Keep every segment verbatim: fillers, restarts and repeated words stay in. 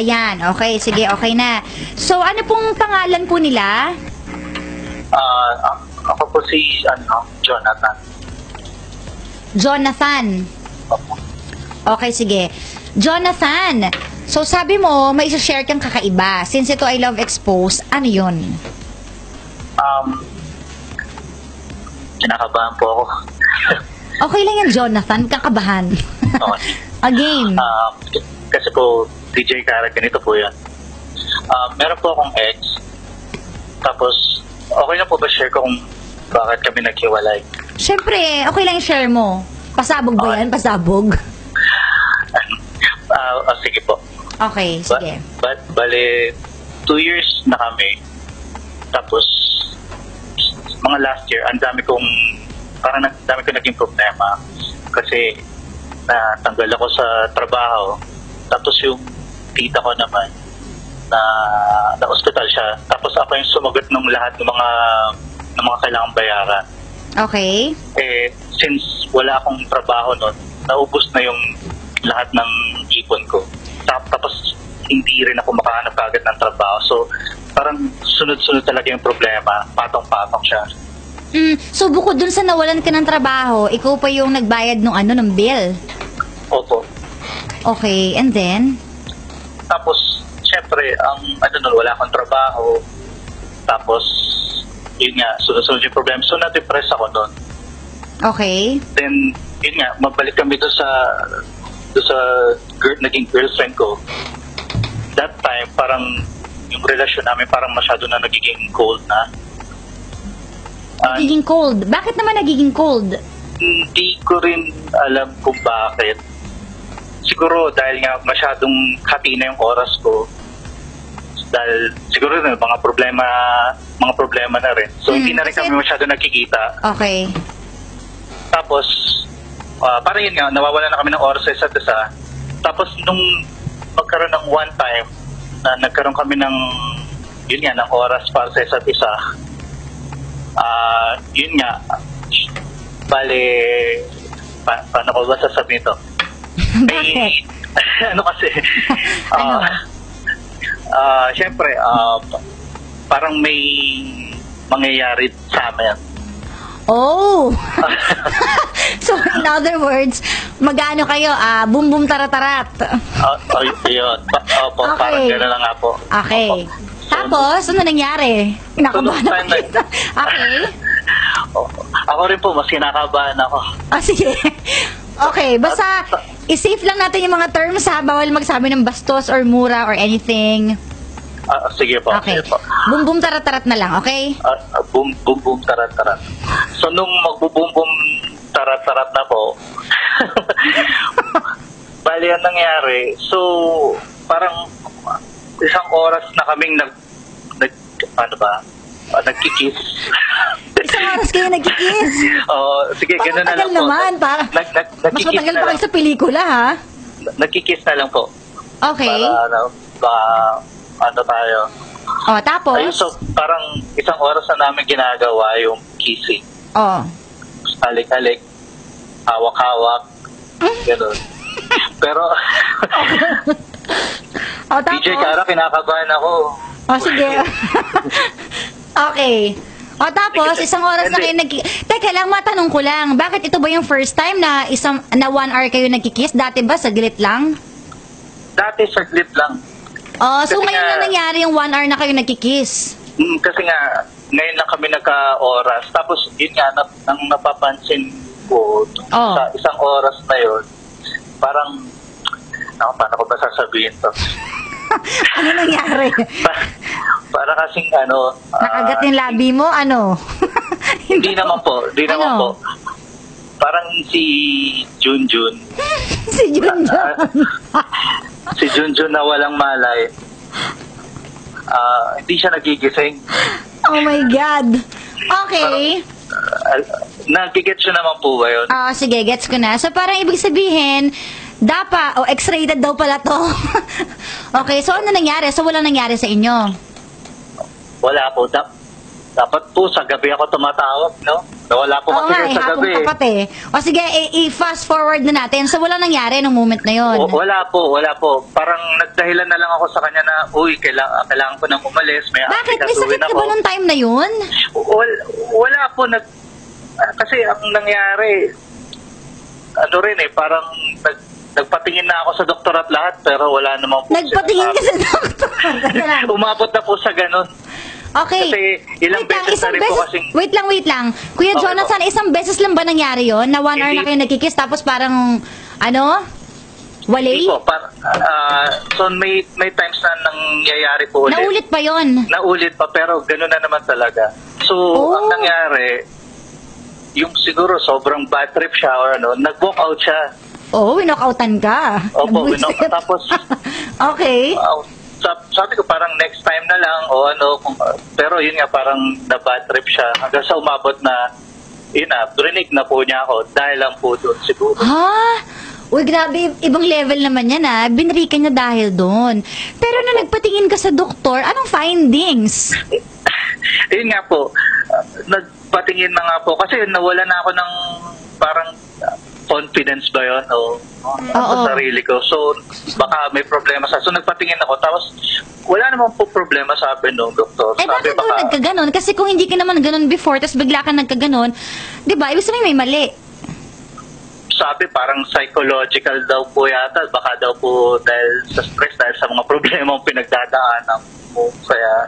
Ayan, okay, sige, okay na. So, ano pong pangalan po nila? Uh, ako po si ano, Jonathan. Jonathan. Okay, sige. Jonathan, so sabi mo, may isa-share kang kakaiba. Since ito I Love Expose, ano yun? Um, kinakabahan po ako. Okay lang yan, Jonathan. Kakabahan. Okay. Again. Um, kasi po, D J Karat, ganito po yan. Um, meron po akong ex. Tapos, okay lang po ba share ko kung bakit kami naghiwalay? Siyempre, okay lang share mo. Pasabog ba okay. yan? Pasabog? uh, uh, sige po. Okay, sige. But, but bale, two years na kami. Tapos, mga last year, ang dami kong parang ang dami ko naging problema kasi natanggal ako sa trabaho. Tapos yung tita ko naman na na-hospital siya. Tapos ako yung sumagot ng lahat ng mga ng mga kailangang bayaran. Okay. Eh, since wala akong trabaho noon, naubos na yung lahat ng ipon ko. Tapos hindi rin ako makahanap agad ng trabaho. So, parang sunod-sunod talaga yung problema. Patong-patong siya. Mm, so bukod dun sa nawalan ka ng trabaho, ikaw pa yung nagbayad ng ano, ng bill? Opo. Okay, and then? Tapos, syempre, ang um, ano nun, wala akong trabaho. Tapos, yun nga, sunod-sunod yung problem. So, na-depress ako nun. Okay. Then, yun nga, magbalik kami dun sa, dun sa girl, naging girlfriend ko. That time, parang yung relasyon namin parang masyado na nagiging cold na. Nagiging cold? Bakit naman nagiging cold? Hindi ko rin alam kung bakit. Siguro dahil nga masyadong hati na yung oras ko. Dahil siguro rin mga problema, mga problema na rin. So hmm, hindi na rin kami masyado nakikita. Okay. Tapos, uh, parang yun nga, nawawala na kami ng oras sa isa't isa. Tapos nung magkaroon ng one time, na nagkaroon kami ng, yun nga, ng oras para sa isa't isa. Uh, yun nga, bale, pa paano ko ba sasabihin ito? Bakit? ano kasi, uh, uh, syempre, uh, parang may mangyayari sa amin. Oh! So, in other words, mag-ano kayo, ah, bum-bum tara-tarat. Oh, oh, yun. Opo, okay. Parang gano'n lang nga po. Okay. Opo. Tapos, ano nangyari? Kinakabahan so, na kita. Okay. Oh, ako rin po, mas kinakabahan ako. Ah, sige. Okay, basta i-safe lang natin yung mga terms ha. Bawal magsabi ng bastos or mura or anything. Uh, sige po. Okay. Bum-bum tarat-tarat na lang, okay? Uh, Bum-bum tarat-tarat. So, nung magbubum-bum tarat-tarat na po, bali ang nangyari. So, parang isang oras na kaming nag, nag ano ba, uh, nagkikiss. Isang oras kayo nagkikiss? Oo, uh, sige, gano'n na lang naman, po. Para, nag, nag, mas matagal na pa kayo sa pelikula, ha? Nagkikiss na lang po. Okay. Para, ano, ba, ano tayo. O, oh, tapos? Ayun, so, parang isang oras na namin ginagawa yung kissing. Oo. Oh. Halik-halik, hawak-hawak, gano'n. Pero, oh, D J Kara, kinakabahan ako. O, oh, sige. Okay. O, oh, tapos, isang oras na kayo nagkikiss. Teka lang, matanong ko lang. Bakit ito ba yung first time na isang na one hour kayo nagkikiss? Dati ba, saglit lang? Dati, saglit lang. Oh, so kasi ngayon nga, na nangyari yung one hour na kayo nagkikiss? Mm, kasi nga, ngayon lang kami nagka-oras. Tapos, yun nga, nap, nang napapansin ko, oh, sa isang oras na yun, parang, ako, paano ko ba sasabihin to? Ano nangyari? Para, para kasing ano... Uh, nakagat yung labi mo? Ano? Hindi naman po. Hindi ano? naman po. Parang si Junjun. Si Junjun? Uh, si Junjun na walang malay. Uh, hindi siya nagigising. Oh my God. Okay. Uh, nagigets siya naman po ba yun? Uh, sige, gets ko na. So parang ibig sabihin... Dapa, o oh, X-rated daw pala to. Okay, so ano nangyari? So wala nangyari sa inyo? Wala po. Dap dapat po sa gabi ako tumatawag, no? Nawala po kasi okay, sa gabi. Tapat, eh. O sige, i-fast forward na natin. So wala nangyari nung moment na yun? O, wala po, wala po. Parang nagdahilan na lang ako sa kanya na, uy, kailangan, kailangan ko nang umalis. May bakit? May sakit ka ba nung time na yun? Wala, wala po. Nag, kasi ang nangyari, ano rin eh, parang nag, nagpatingin na ako sa doktor at lahat, pero wala namang po. Nagpatingin ka sa doktor? Umabot na po sa ganun. Okay. Kasi ilang wait beses lang, na rin beses, po kasing... Wait lang, wait lang. Kuya okay, Jonathan, okay. Isang beses lang ba nangyari yon na one hindi. Hour na kayo nagkikiss tapos parang, ano, wale? Hindi po. Par, uh, so may, may times na nangyayari po ulit. Naulit pa yon? Naulit pa, pero gano'n na naman talaga. So, oh. Ang nangyari, yung siguro sobrang bad trip siya or ano, nag-walk out siya. Oo, oh, winokoutan ka. Opo, winokoutan. Tapos... okay. Uh, sabi ko parang next time na lang o ano, pero yun nga parang na bad trip siya hanggang sa umabot na yun na, rinig na po niya ako dahil lang po doon siguro. Ha? Uy, grabe, ibang level naman yan ah, binrika niya dahil doon. Pero na nagpatingin ka sa doktor, anong findings? Yun nga po, uh, nagpatingin na nga po kasi nawala na ako ng parang uh, confidence ba yun o sa sarili ko. So, baka may problema sa... So, nagpatingin ako. Tapos, wala naman po problema sa akin noong doktor. Eh, sabi, bakit baka... doon nagkaganon? Kasi kung hindi ka naman ganon before, tapos bigla ka nagkaganon, di ba? Ibig sabihin may mali. Sabi, parang psychological daw po yata. Baka daw po dahil sa stress, dahil sa mga problema ang pinagdadaanan mo. Kaya...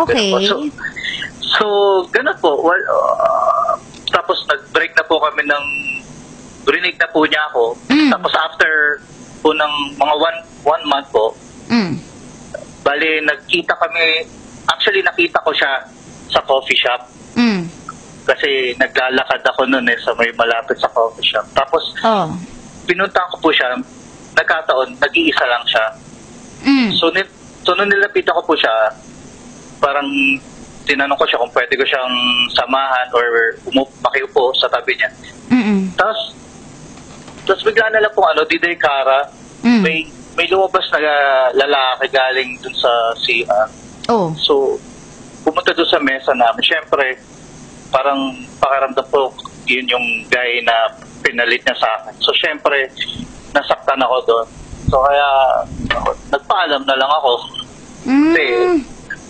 Okay. So, so, ganon po. Well, uh, tapos, nag-break na po kami ng... Rinig na po niya ako. Mm. Tapos after po ng mga one, one month po, mm. bali nagkita kami, actually nakita ko siya sa coffee shop. Mm. Kasi naglalakad ako noon eh, sa may malapit sa coffee shop. Tapos oh. pinunta ko po siya, nagkataon, nag-iisa lang siya. Mm. So, so nung nilapit ako po siya, parang tinanong ko siya kung pwede ko siyang samahan or makiupo sa tabi niya. Mm-mm. Tapos, Tapos bigla na lang pong ano, D J Karat, mm. may, may lumabas na lalaki galing dun sa C R. Oh. So, pumunta dun sa mesa namin. Siyempre, parang pakaramdam po yun yung guy na pinalit niya sa akin. So, siyempre, nasaktan ako dun. So, kaya nagpaalam na lang ako. Mm. Kasi,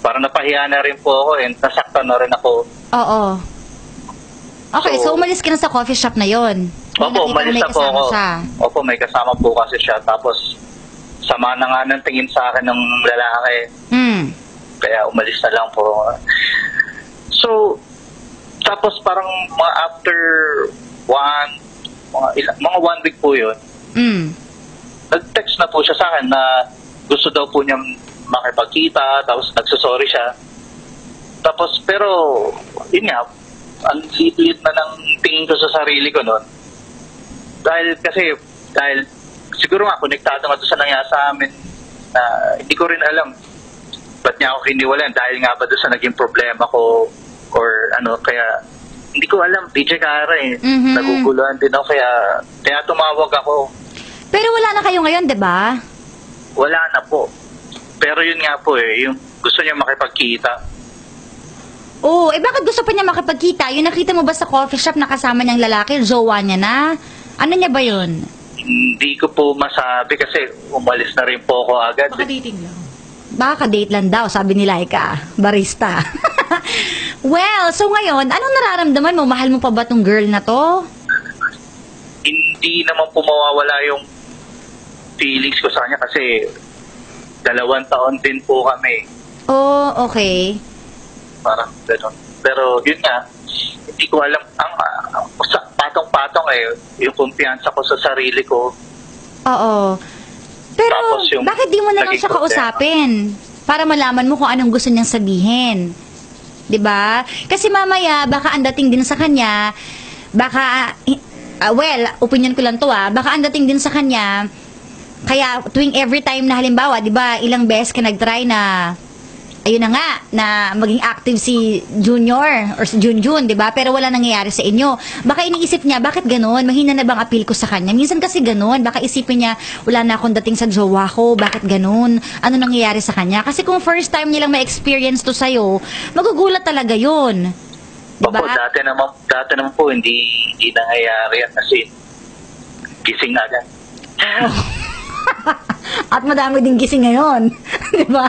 parang napahiya na rin po ako and nasaktan na rin ako. Oo. Okay, so, so umalis ka na sa coffee shop na yon. Opo, umalis na po ako. Opo, may kasama po kasi siya. Tapos, sama na nga ng tingin sa akin ng lalaki. Mm. Kaya umalis na lang po. So, tapos parang mga after one, mga, ilang, mga one week po yun, mm. nag-text na po siya sa akin na gusto daw po niyang makipagkita, tapos nagsusorry siya. Tapos, pero, yun nga, ang liit na ng tingin ko sa sarili ko noon. Dahil kasi, dahil siguro nga, konektado nga ito sa nangyari sa amin na uh, hindi ko rin alam ba't niya ako hiniwalan. Dahil nga ba doon sa naging problema ko or ano, kaya hindi ko alam, D J Kara eh. Mm-hmm. Naguguluhan din ako, kaya, kaya tumawag ako. Pero wala na kayo ngayon, di ba? Wala na po. Pero yun nga po eh, yung gusto niya makipagkita. Oo, oh, eh bakit gusto pa niya makipagkita? Yung nakita mo ba sa coffee shop na kasama niyang lalaki, jowa niya na? Ano niya ba yun? Hindi ko po masabi kasi umalis na rin po ako agad. Baka dating lang. Baka date lang daw, sabi ni Laika, barista. Well, so ngayon, anong nararamdaman mo? Mahal mo pa ba tong girl na to? Hindi naman po mawawala yung feelings ko sa kanya kasi dalawang taon din po kami. Oh, okay. Parang ganun. Pero yun nga, hindi ko alam ang uh, patong-patong eh yung kumpiyansa ko sa sarili ko. Oo. Pero bakit di mo na lang siya kausapin para malaman mo kung anong gusto niyang sabihin? 'Di ba? Kasi mamaya baka ang dating din sa kanya, baka uh, well, opinion ko lang to ah, baka ang dating din sa kanya kaya tuwing every time na halimbawa, 'di ba, ilang beses ka nag-try na ayun na nga, na maging active si Junior or si Junjun, di ba? Pero wala nangyayari sa inyo. Baka iniisip niya, bakit ganun? Mahina na bang appeal ko sa kanya? Minsan kasi ganun. Baka isipin niya, wala na akong dating sa jowa ko. Bakit ganun? Ano nangyayari sa kanya? Kasi kung first time nilang ma-experience to sa'yo, magugulat talaga yun. ba? Bako, diba? dati naman, dati naman po, hindi, hindi nangyayari yan kasi gising agad. Oo. At madami din gising ngayon. Diba?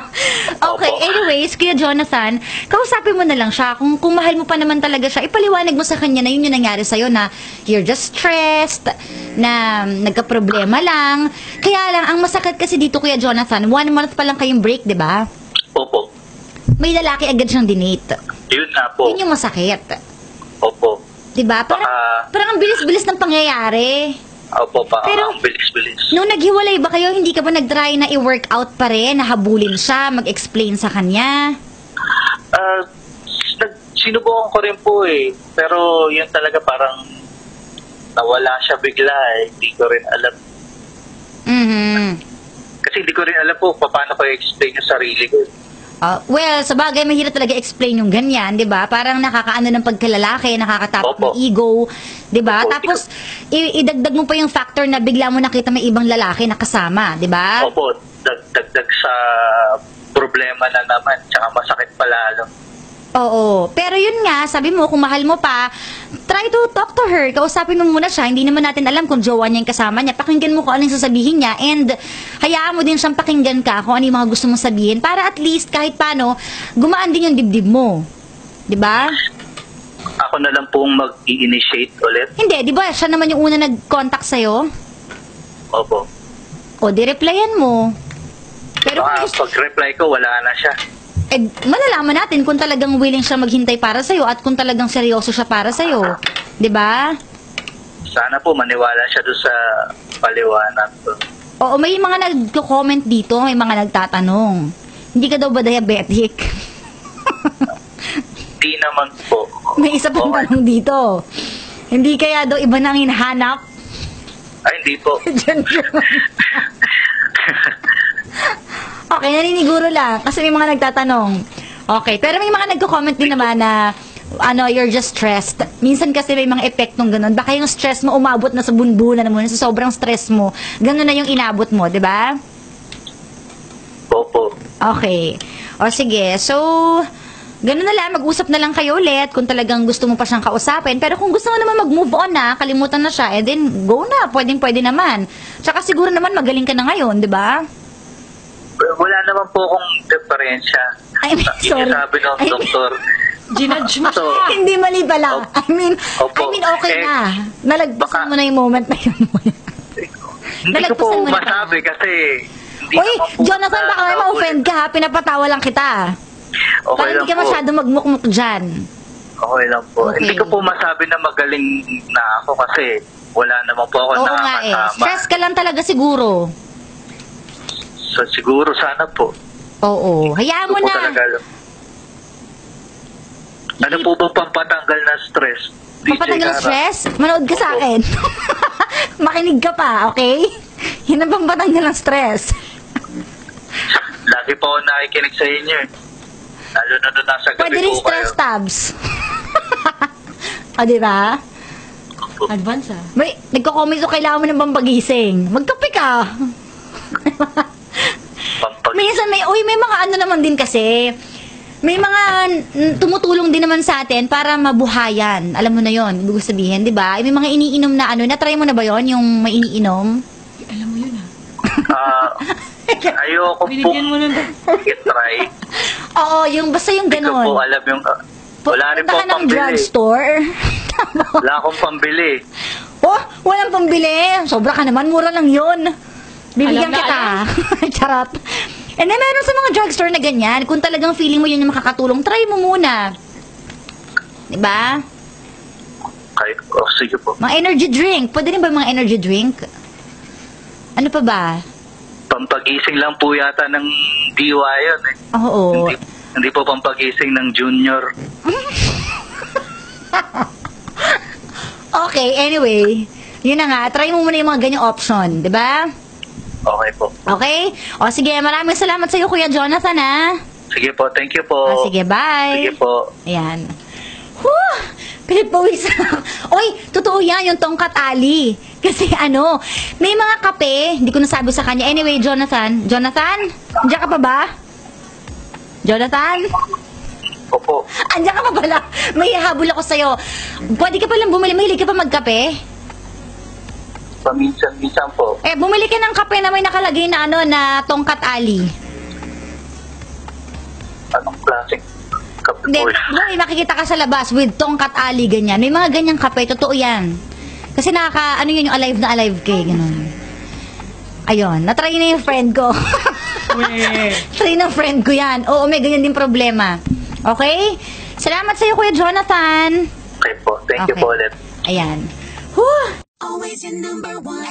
Okay, opo. Anyways, Kuya Jonathan, kausapin mo na lang siya. Kung, kung mahal mo pa naman talaga siya, ipaliwanag mo sa kanya na yun yung nangyari sa'yo, na you're just stressed, na nagka-problema lang. Kaya lang, ang masakit kasi dito, Kuya Jonathan, one month pa lang kayong break, diba? Opo. May lalaki agad siyang dinate. Yun na po. Yun yung masakit. Opo. Diba? Parang, uh, parang ang bilis-bilis ng pangyayari. Opo, pa, pero, bilis-bilis. Nung naghiwalay ba kayo, hindi ka ba nag-try na i-workout pa rin, nahabulin siya, mag-explain sa kanya? Uh, sinubukan ko rin po eh. Pero yun talaga parang nawala siya bigla eh. Hindi ko rin alam. Mm-hmm. Kasi hindi ko rin alam po paano ko i-explain yung sarili ko. Uh, well, sa bagay, mahirap talaga explain yung ganyan, di ba? Parang nakakaano ng pagkalalaki, nakakatapok ng ego, di ba? Tapos, idagdag mo pa yung factor na bigla mo nakita may ibang lalaki na kasama, di ba? Opo, dagdag sa problema na naman, tsaka masakit pala, alam. Oo, pero yun nga, sabi mo, kung mahal mo pa, try to talk to her, kausapin mo muna siya, hindi naman natin alam kung jowa niya yung kasama niya, pakinggan mo kung anong sasabihin niya, and hayaan mo din siyang pakinggan ka kung ano yung mga gusto mong sabihin, para at least kahit paano, gumaan din yung dibdib mo, di ba? Ako na lang pong mag-i-initiate ulit. Hindi, di ba, siya naman yung una nag-contact sa'yo? Opo. O, di-replyan mo. Pero ah, pag-reply ko, wala na siya. Eh, malalaman natin kung talagang willing siya maghintay para sa'yo at kung talagang seryoso siya para sa'yo. Diba? Sana po maniwala siya doon sa paliwanag po. Oo, may mga nag-comment dito, may mga nagtatanong. Hindi ka daw ba diabetic? Hindi naman po. May isa pang tanong dito. Hindi kaya daw iba nang hinahanap? Ay, hindi po. Okay, naniniguro lang. Kasi may mga nagtatanong. Okay, pero may mga nagko-comment din naman na, ano, you're just stressed. Minsan kasi may mga epektong ganun. Baka yung stress mo umabot na sa bunbuna na muna, sa sobrang stress mo. Ganun na yung inabot mo, di ba? Opo. Okay. O sige, so, ganun na lang. Mag-usap na lang kayo ulit kung talagang gusto mo pa siyang kausapin. Pero kung gusto mo naman mag-move on na, kalimutan na siya, eh then go na. Pwedeng-pwede naman. Tsaka siguro naman magaling ka na ngayon, di ba? Wala naman po akong diferensya. I mean, sorry. Sinasabi ng I doktor. Ginudge mo so, hindi mali pala. I mean, opo. I mean okay eh, na. Nalagpasan baka, mo na yung moment na yun. Hindi ko po mo masabi na. Kasi... Uy, Jonathan, baka may ma-offend ka ha. Pinapatawa lang kita. Okay para hindi ka masyado magmukmuk dyan. Okay lang po. Okay. Hindi ko po masabi na magaling na ako kasi wala naman po ako na nakakasama. Oo nga eh. Stress ka lang talaga siguro. So, siguro sana po. Oo. Hayaan mo na. Ano po ba pampatanggal na stress? Pampatanggal na stress? Manood ka sa akin. Makinig ka pa, okay? Yan ang pampatanggal ng stress. Lagi po ako nakikinig sa inyo. Lalo na doon nasa gabi ko kayo. Pwede rin stress tabs. O, diba? Advance ah. May, nagko-comment ko kailangan mo ng pampagising. Magkape ka. Minsan may, uy, may mga ano naman din kasi, may mga tumutulong din naman sa atin para mabuhayan. Alam mo na yon, ibig sabihin, di ba? May mga iniinom na ano, na-try mo na ba yon yung may iniinom? Alam mo yun ah. Uh, ayoko po. Binigyan mo na ba? I-try. Oo, yung, basta yung ganun. Hindi ko po alam yung, uh, wala rin po pambili. Punta ka ng drugstore. Wala akong pambili. Oh, walang pambili. Sobra ka naman, mura lang yun. Bibigyan alam kita. Charot. And then, meron sa mga drugstore na ganyan, kung talagang feeling mo yun yung makakatulong, try mo muna. Diba? Okay. Oh, sige po. Mga energy drink. Pwede rin ba mga energy drink? Ano pa ba? Pampagising lang po yata ng diwa yun eh. Oo. Hindi, hindi po pampagising ng junior. Okay, anyway. Yun na nga. Try mo muna yung mga ganyang option. Diba? Okay po. Okay? O sige, maraming salamat sa iyo, Kuya Jonathan, ha? Sige po, thank you po. O sige, bye. Sige po. Ayan. Huh! Pinipawisan. Oy, totoo yan, yung tongkat ali. Kasi ano, may mga kape, hindi ko nasabi sa kanya. Anyway, Jonathan. Jonathan? Diyan ka pa ba? Jonathan? Opo. Andiyan ka pa pala. May habol ako sa'yo. Pwede ka palang bumili. Mahilig ka pa magkape? Paminsan-minsan po. Eh, bumili ka ng kape na may nakalagay na ano, na tongkat ali. Anong klaseng kape po? Hindi, makikita ka sa labas with tongkat ali, ganyan. May mga ganyang kape. Totoo yan. Kasi nakaka, ano yun, yung alive na alive kay, ganun. Ayun, natry na yung friend ko. Try na friend ko yan. Oo, may ganyan din problema. Okay? Salamat sa'yo, Kuya Jonathan. Okay po. Thank you po ulit. Ayan. Whew! Always your number one.